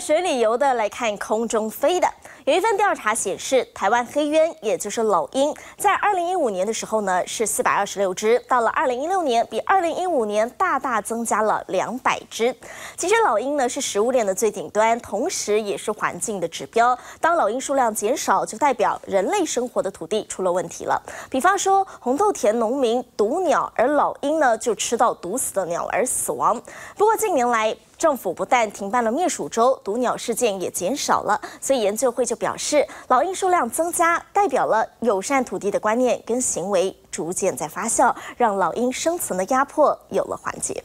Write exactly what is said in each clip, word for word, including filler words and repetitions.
水里游的来看空中飞的。有一份调查显示，台湾黑鸢，也就是老鹰，在二零一五年的时候呢是四百二十六只，到了二零一六年，比二零一五年大大增加了两百只。其实老鹰呢是食物链的最顶端，同时也是环境的指标。当老鹰数量减少，就代表人类生活的土地出了问题了。比方说，红豆田农民毒鸟，而老鹰呢就吃到毒死的鸟而死亡。不过近年来， 政府不但停办了灭鼠周，毒鸟事件也减少了，所以研究会就表示，老鹰数量增加代表了友善土地的观念跟行为逐渐在发酵，让老鹰生存的压迫有了缓解。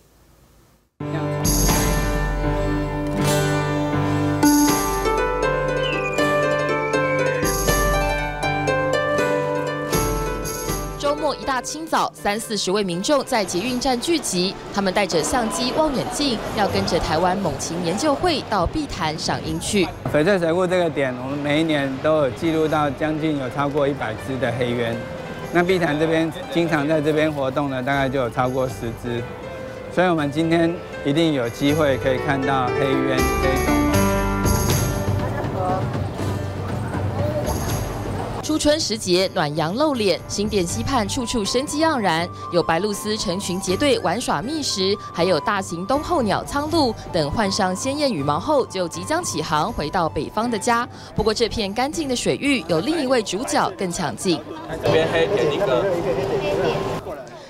周末一大清早，三四十位民众在捷运站聚集，他们带着相机、望远镜，要跟着台湾猛禽研究会到碧潭赏鹰去。翡翠水库这个点，我们每一年都有记录到将近有超过一百只的黑鸢。那碧潭这边经常在这边活动的，大概就有超过十只，所以我们今天一定有机会可以看到黑鸢这种。 初春时节，暖阳露脸，新店溪畔处处生机盎然，有白鹭鸶成群结队玩耍觅食，还有大型冬候鸟苍鹭等换上鲜艳羽毛后，就即将起航回到北方的家。不过，这片干净的水域有另一位主角更抢镜。这边黑点一个。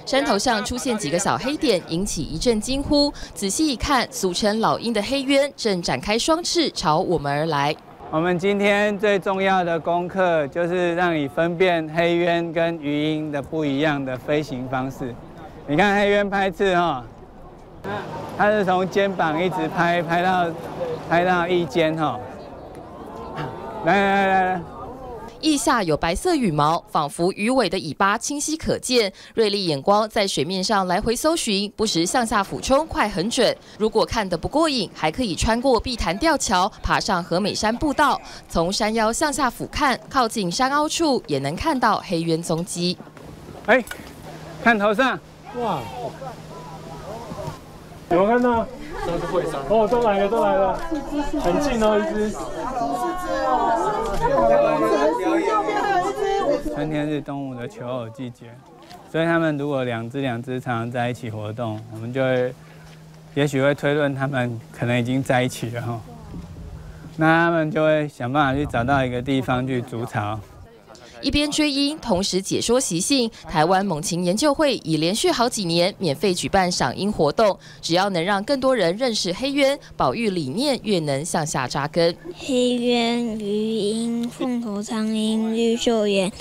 山头上出现几个小黑点，引起一阵惊呼。仔细一看，俗称老鹰的黑鸢正展开双翅朝我们而来。我们今天最重要的功课就是让你分辨黑鸢跟鱼鹰的不一样的飞行方式。你看黑鸢拍翅哈，它是从肩膀一直拍拍到拍到翼尖哈。来来来来。 腋下有白色羽毛，仿佛鱼尾的尾巴清晰可见。锐利眼光在水面上来回搜寻，不时向下俯冲，快很准。如果看得不过瘾，还可以穿过碧潭吊桥，爬上和美山步道，从山腰向下俯瞰，靠近山凹处也能看到黑鸢踪迹。哎、欸，看头上，哇，有没有看到？都是惠山哦，都来了，都来了，很近哦，一只，四只哦。 春天是动物的求偶季节，所以它们如果两只两只常常在一起活动，我们就会，也许会推论它们可能已经在一起了哈。那它们就会想办法去找到一个地方去筑巢。 一边追鹰，同时解说习性。台湾猛禽研究会已连续好几年免费举办赏鹰活动，只要能让更多人认识黑鸢，保育理念越能向下扎根。黑鸢、鱼鹰、凤头苍鹰、绿袖眼、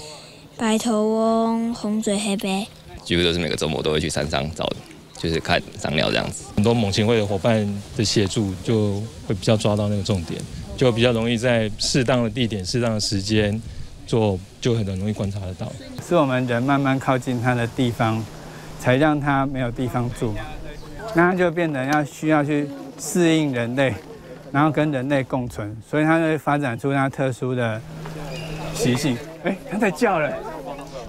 白头翁、红嘴黑鹎，几乎都是每个周末都会去山上找，就是看赏鸟这样子。很多猛禽会的伙伴的协助，就会比较抓到那个重点，就比较容易在适当的地点、适当的时间。 做就很容易观察得到，是我们人慢慢靠近它的地方，才让它没有地方住，那它就变成要需要去适应人类，然后跟人类共存，所以它会发展出它特殊的习性。哎，它在叫了。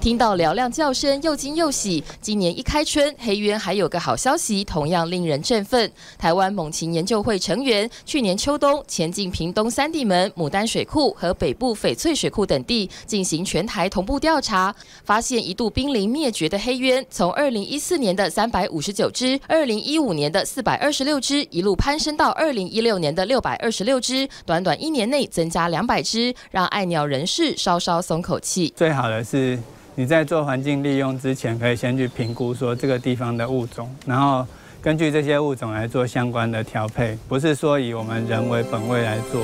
听到嘹亮叫声，又惊又喜。今年一开春，黑鸢还有个好消息，同样令人振奋。台湾猛禽研究会成员去年秋冬前进屏东三地门、牡丹水库和北部翡翠水库等地，进行全台同步调查，发现一度濒临灭绝的黑鸢，从二零一四年的三百五十九只，二零一五年的四百二十六只，一路攀升到二零一六年的六百二十六只，短短一年内增加两百只，让爱鸟人士稍稍松口气。最好的是， 你在做环境利用之前，可以先去评估说这个地方的物种，然后根据这些物种来做相关的调配，不是说以我们人为本位来做。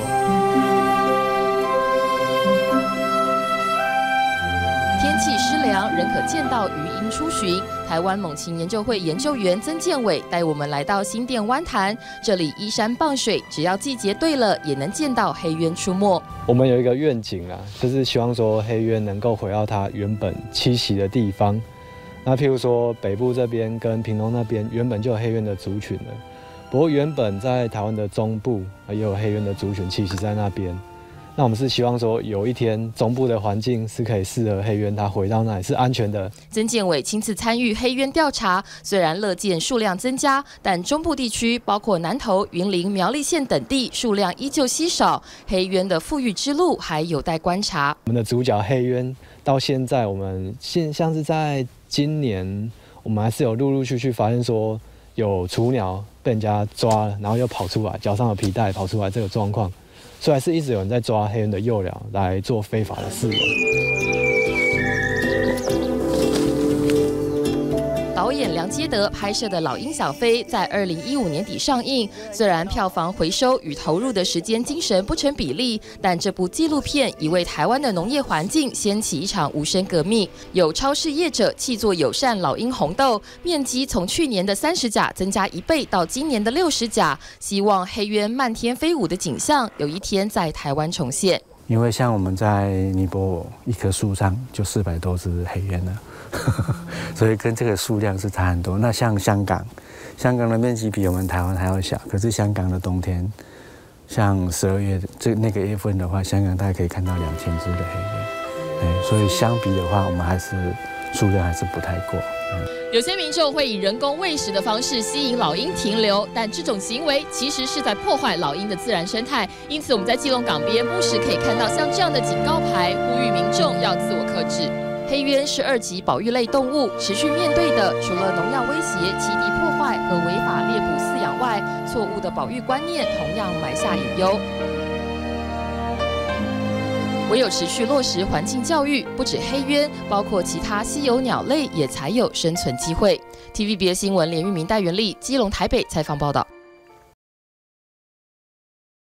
天气湿凉，仍可见到鱼鹰出巡。台湾猛禽研究会研究员曾建伟带我们来到新店湾潭，这里依山傍水，只要季节对了，也能见到黑鸢出没。 我们有一个愿景啊，就是希望说黑鸢能够回到它原本栖息的地方。那譬如说北部这边跟屏东那边原本就有黑鸢的族群了，不过原本在台湾的中部也有黑鸢的族群栖息在那边。那我们是希望说，有一天中部的环境是可以适合黑鸢，它回到那里是安全的。曾建伟亲自参与黑鸢调查，虽然乐见数量增加，但中部地区包括南投、云林、苗栗县等地数量依旧稀少，黑鸢的复育之路还有待观察。我们的主角黑鸢到现在，我们现像是在今年，我们还是有陆陆续续发现说有雏鸟被人家抓了，然后又跑出来，脚上有皮带跑出来这个状况。 所以还是一直有人在抓黑鸢的幼鸟来做非法的饲养。导演梁基德拍摄的《老鹰小飞》在二零一五年底上映，虽然票房回收与投入的时间精神不成比例，但这部纪录片已为台湾的农业环境掀起一场无声革命。有超市业者弃作友善老鹰红豆，面积从去年的三十甲增加一倍到今年的六十甲，希望黑鸢漫天飞舞的景象有一天在台湾重现。因为像我们在尼泊尔，一棵树上就四百多只黑鸢了。 所以跟这个数量是差很多。那像香港，香港的面积比我们台湾还要小，可是香港的冬天，像十二月这那个月份的话，香港大概可以看到两千只的黑鸢，所以相比的话，我们还是数量还是不太够。嗯 有些民众会以人工喂食的方式吸引老鹰停留，但这种行为其实是在破坏老鹰的自然生态。因此，我们在基隆港边不时可以看到像这样的警告牌，呼吁民众要自我克制。 黑鸢是二级保育类动物，持续面对的除了农药威胁、栖地破坏和违法猎捕饲养外，错误的保育观念同样埋下隐忧。唯有持续落实环境教育，不止黑鸢，包括其他稀有鸟类也才有生存机会。T V B S 新闻连玉明、戴元丽，基隆、台北采访报道。